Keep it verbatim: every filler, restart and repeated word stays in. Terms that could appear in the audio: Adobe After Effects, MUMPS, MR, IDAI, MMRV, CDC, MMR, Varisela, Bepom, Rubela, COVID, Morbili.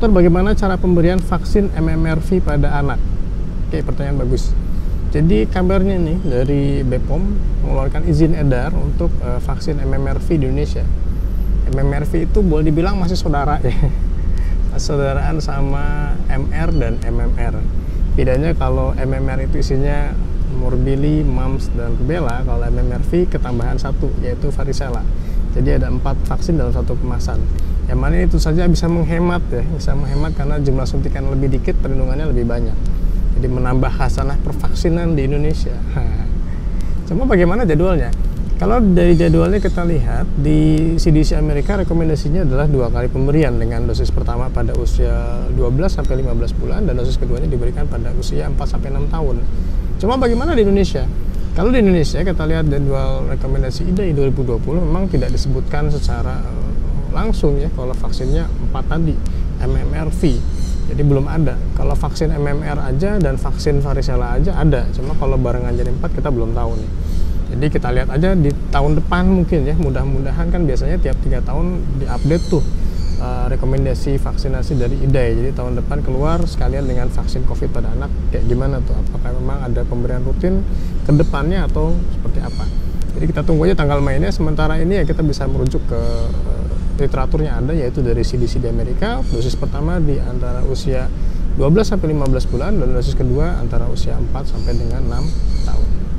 Dokter, bagaimana cara pemberian vaksin M M R V pada anak? Oke, pertanyaan bagus. Jadi kabarnya nih dari Bepom mengeluarkan izin edar untuk uh, vaksin M M R V di Indonesia. M M R V itu boleh dibilang masih saudara ya, saudaraan sama M R dan M M R. Bedanya kalau M M R itu isinya Morbili, MUMPS, dan Rubela, kalau M M R V ketambahan satu, yaitu Varisela. Jadi ada empat vaksin dalam satu kemasan. Yang mana itu saja bisa menghemat ya, bisa menghemat karena jumlah suntikan lebih dikit, perlindungannya lebih banyak. Jadi menambah khasanah pervaksinan di Indonesia. Cuma bagaimana jadwalnya? Kalau dari jadwalnya kita lihat, di C D C Amerika rekomendasinya adalah dua kali pemberian dengan dosis pertama pada usia dua belas sampai lima belas bulan dan dosis keduanya diberikan pada usia empat sampai enam tahun. Cuma bagaimana di Indonesia? Kalau di Indonesia kita lihat jadwal rekomendasi I D A I dua ribu dua puluh memang tidak disebutkan secara langsung ya kalau vaksinnya empat tadi, M M R V. Jadi belum ada. Kalau vaksin M M R aja dan vaksin Varisela aja ada, cuma kalau barengan jadi empat kita belum tahu nih. Jadi kita lihat aja di tahun depan mungkin ya, mudah-mudahan kan biasanya tiap tiga tahun diupdate tuh uh, rekomendasi vaksinasi dari I D A I. Jadi tahun depan keluar sekalian dengan vaksin COVID pada anak kayak gimana tuh, apakah memang ada pemberian rutin ke depannya atau seperti apa. Jadi kita tunggu aja tanggal mainnya. Sementara ini ya kita bisa merujuk ke uh, literaturnya ada, yaitu dari C D C di Amerika, dosis pertama di antara usia dua belas sampai lima belas bulan dan dosis kedua antara usia empat sampai dengan enam tahun.